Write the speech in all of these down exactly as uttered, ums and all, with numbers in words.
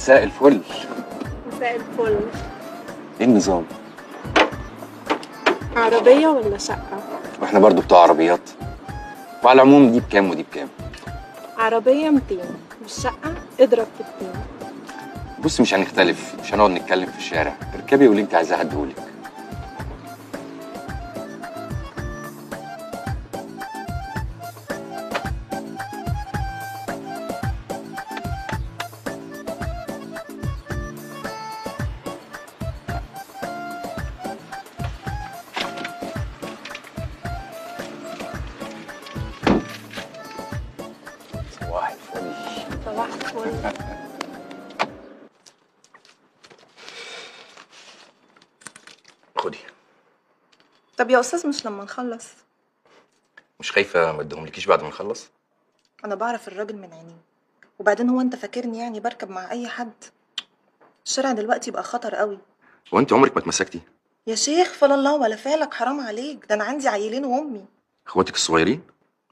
مساء الفل. مساء الفل. ايه النظام؟ عربية ولا شقة؟ واحنا برضو بتوع عربيات. وعلى العموم دي بكام ودي بكام؟ عربية مئتين والشقة اضرب في اتنين. بص مش هنختلف، مش هنقعد نتكلم في الشارع، اركبي واللي انت عايزاه هديهولك. خدي. طب يا استاذ مش لما نخلص؟ مش خايفه ما اديهملكيش بعد ما نخلص؟ انا بعرف الراجل من عينيه، وبعدين هو انت فاكرني يعني بركب مع اي حد؟ الشارع دلوقتي بقى خطر قوي. هو انت عمرك ما اتمسكتي؟ يا شيخ فلا الله ولا فالك، حرام عليك، ده انا عندي عيلين وامي. اخواتك الصغيرين؟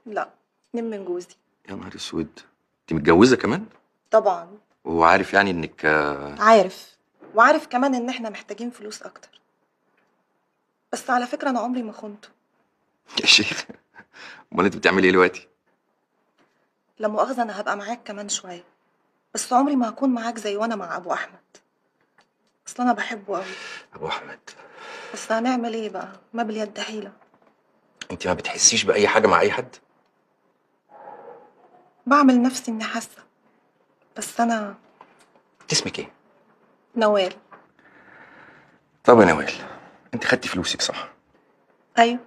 لا، اتنين من جوزي. يا نهار اسود، انت متجوزه كمان؟ طبعا. وهو عارف يعني انك عارف، وعارف كمان ان احنا محتاجين فلوس اكتر. بس على فكره انا عمري ما خنته. يا شيخ امال انت بتعملي ايه دلوقتي؟ لا مؤاخذه، انا هبقى معاك كمان شويه، بس عمري ما هكون معاك زي وانا مع ابو احمد. اصل انا بحبه قوي ابو احمد، بس هنعمل ايه بقى، ما باليد حيله. انت ما بتحسيش باي حاجه مع اي حد؟ بعمل نفسي اني حاسه، بس انا. اسمك ايه؟ نوال. طب يا نوال، انت خدتي فلوسك صح؟ ايوه.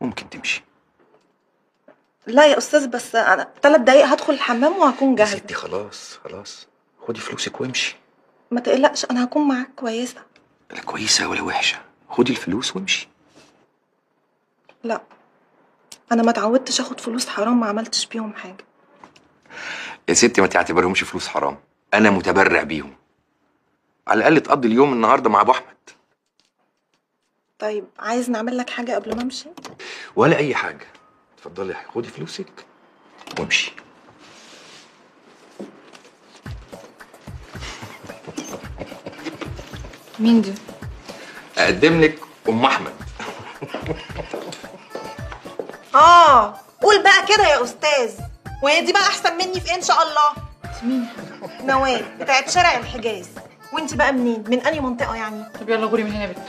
ممكن تمشي. لا يا استاذ، بس انا ثلاث دقايق هدخل الحمام وهكون جاهزه. يا ستي خلاص خلاص، خدي فلوسك وامشي. ما تقلقش، انا هكون معاك كويسه. لا كويسه ولا وحشه، خدي الفلوس وامشي. لا انا ما اتعودتش اخد فلوس حرام، ما عملتش بيهم حاجه. يا ستي ما تعتبرهمش فلوس حرام، انا متبرع بيهم. على الاقل تقضي اليوم النهارده مع ابو احمد. طيب عايز نعمل لك حاجه قبل ما امشي؟ ولا اي حاجه، اتفضلي خدي فلوسك وامشي. مين دي؟ اقدم لك ام احمد. اه قول بقى كده يا استاذ، وهي دي بقى احسن مني في ايه ان شاء الله؟ مين؟ نوال بتاعت شارع الحجاز. وانت بقى منين؟ من انهي منطقه يعني؟ طب يلا غوري من هنا يا بنت،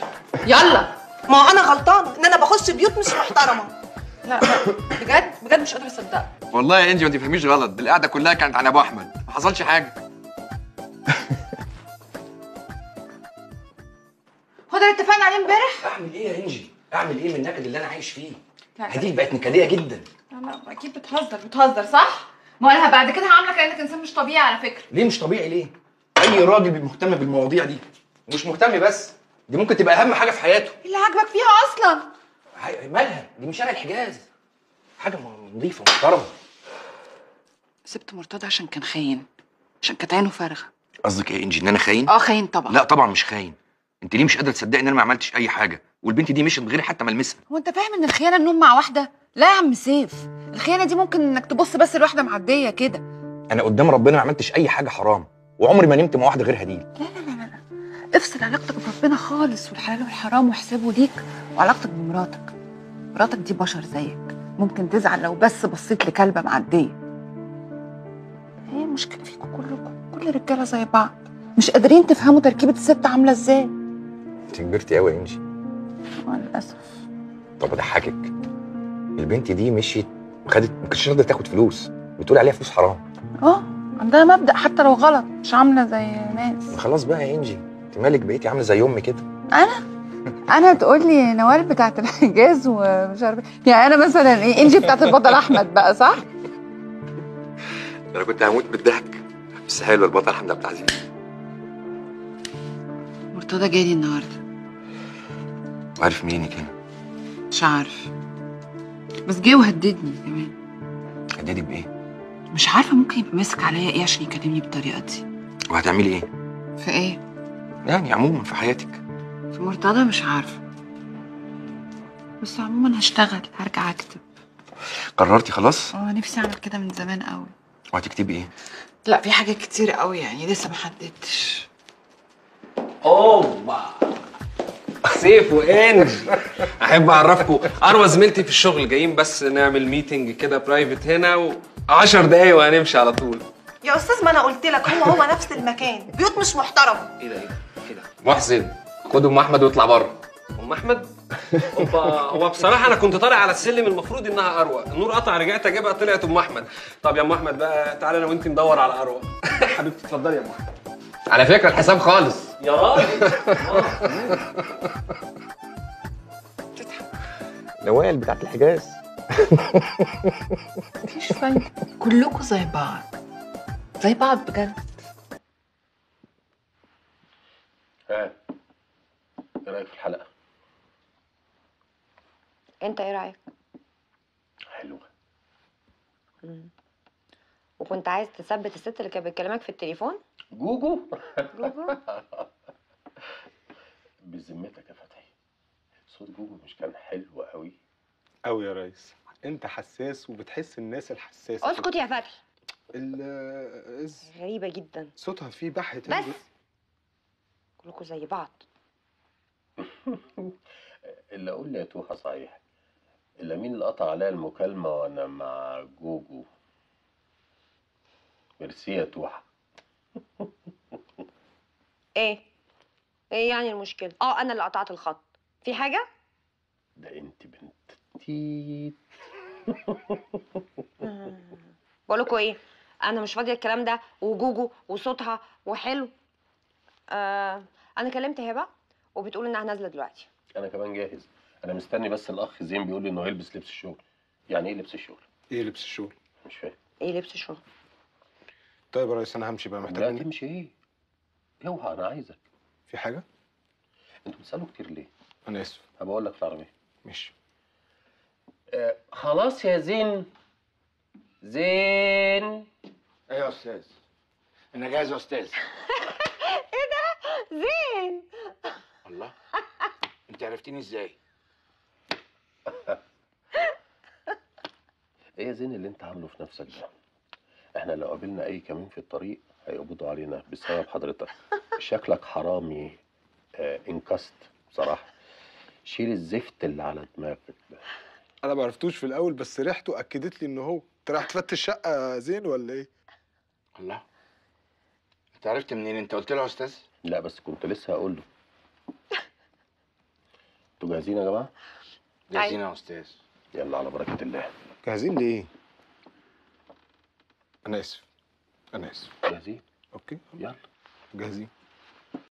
يلا. ما انا غلطانه ان انا بخش بيوت مش محترمه. لا لا بجد بجد مش قادره اصدقك. والله يا انجي ما تفهميش غلط، دي القعده كلها كانت عن ابو احمد، ما حصلش حاجه. هو ده اللي اتفقنا عليه امبارح؟ اعمل ايه يا انجي؟ اعمل ايه من النكد اللي انا عايش فيه؟ هدي بقت نكديه جدا. لا لا اكيد بتهزر بتهزر صح؟ ما انا بعد كده هعاملك لانك انسان مش طبيعي على فكره. ليه مش طبيعي ليه؟ اي راجل بيبقى مهتم بالمواضيع دي، ومش مهتم بس، دي ممكن تبقى اهم حاجه في حياته. ايه اللي عاجبك فيها اصلا؟ مالها؟ دي مش شارع الحجاز، حاجه نظيفه محترمه. سبت مرتضى عشان كان خاين، عشان كانت عينه فارغه. قصدك ايه انجي، ان انا خاين؟ اه خاين طبعا. لا طبعا مش خاين، انت ليه مش قادره تصدقي ان انا ما عملتش اي حاجه، والبنت دي مشت غيري حتى ما المسها؟ هو انت فاهم ان الخيانه النوم مع واحده؟ لا يا عم سيف، الخيانه دي ممكن انك تبص بس لواحده معديه كده. انا قدام ربنا ما عملتش اي حاجه حرام، وعمري ما نمت مع واحده غير هديل. لا لا لا لا، افصل علاقتك بربنا خالص والحلال والحرام وحسابه ليك وعلاقتك بمراتك. مراتك دي بشر زيك، ممكن تزعل لو بس بصيت لكلبه معديه. ايه المشكله فيكم كلكم؟ كل رجاله زي بعض، مش قادرين تفهموا تركيبه الست عامله ازاي. انت كبرتي قوي يا انجي. للاسف. طب اضحكك، البنت دي مشيت خدت، ما كانتش راضيه تاخد فلوس، بتقول عليها فلوس حرام. اه عندها مبدأ حتى لو غلط، مش عامله زي ناس. خلاص بقى يا انجي، انت مالك بقيتي عامله زي امي كده؟ انا انا تقول لي نوال بتاعه الحجاز ومش عارفه يعني، انا مثلا ايه انجي بتاعه البطل احمد بقى صح؟ انا كنت هموت بالضحك، بس حلو البطل احمد عبد العزيز. مرتضى جالي النهارده. عارف منينك هنا؟ مش عارف، بس جه وهددني كمان. هددك بايه؟ مش عارفه، ممكن يبقى ماسك عليا ايه عشان يكلمني بالطريقه دي. وهتعملي ايه؟ في ايه؟ يعني عموما في حياتك. في مرتضى مش عارفه، بس عموما هشتغل، هرجع اكتب. قررتي خلاص؟ اه نفسي اعمل كده من زمان قوي. وهتكتبي ايه؟ لا في حاجات كتير قوي يعني لسه ما حددتش. اوبا سيف وانجي احب اعرفكم اروى زميلتي في الشغل جايين بس نعمل ميتنج كده برايفت هنا وعشر دقايق وهنمشي على طول. يا استاذ ما انا قلت لك هو هو نفس المكان، بيوت مش محترمه. ايه ده ايه ده ايه ده؟ محسن خد ام احمد واطلع بره. ام احمد؟ اوبا هو بصراحه انا كنت طالع على السلم المفروض انها اروى، النور قطع رجعت اجيبها طلعت ام احمد. طب يا ام احمد بقى تعالى انا وانت ندور على اروى. حبيبتي اتفضلي يا ام احمد. على فكره الحساب خالص. يا راجل تضحك. نوال بتاعت الحجاز. مفيش فايده، كلكم زي بعض. زي بعض بجد. ها ايه رايك في الحلقه؟ انت ايه رايك؟ حلوه. امم وكنت عايز تثبت الست اللي كانت بتكلمك في التليفون؟ جوجو جوجو بذمتك يا فتحي صوت جوجو مش كان حلو قوي؟ قوي يا ريس، انت حساس وبتحس الناس الحساسه. اسكت يا فتحي. ال غريبه جدا صوتها فيه بحه بس جوجو. كلكم زي بعض. اللي اقول يا توحة صحيح، الا مين اللي قطع عليا المكالمه وانا مع جوجو؟ ميرسي يا توحة. ايه؟ ايه يعني المشكلة؟ اه انا اللي قطعت الخط، في حاجة؟ ده انت بنت تيت. بقول لكم ايه؟ انا مش فاضية الكلام ده وجوجو وصوتها وحلو. آه انا كلمت هبه وبتقول انها نازلة دلوقتي. انا كمان جاهز، انا مستني بس الاخ زين بيقول لي انه هيلبس لبس الشغل. يعني ايه لبس الشغل؟ ايه لبس الشغل؟ مش فاهم. ايه لبس الشغل؟ طيب يا ريس انا همشي بقى، محتاج. لا تمشي ايه؟ اوعى انا عايزك. في حاجة؟ انتوا بتسألوا كتير ليه؟ أنا آسف. هبقول لك في العربية. ماشي. آه خلاص يا زين. زين. إيه يا أستاذ؟ أنا جاهز يا أستاذ. إيه ده؟ زين. الله. أنت عرفتيني إزاي؟ إيه يا زين اللي أنت عامله في نفسك ده؟ احنا لو قابلنا اي كمين في الطريق هيقبضوا علينا بسبب حضرتك. شكلك حرامي آه انكست بصراحه. شيل الزفت اللي على دماغك ده. انا ما عرفتوش في الاول بس ريحته اكدت لي ان هو. انت رايح تفتش شقه زين ولا ايه؟ الله انت عرفت منين؟ انت قلت له يا استاذ؟ لا بس كنت لسه هقول له. انتوا جاهزين يا جماعه؟ جاهزين يا استاذ. يلا على بركه الله. جاهزين ليه؟ أنا آسف أنا آسف. جاهزين؟ أوكي يلا جاهزين.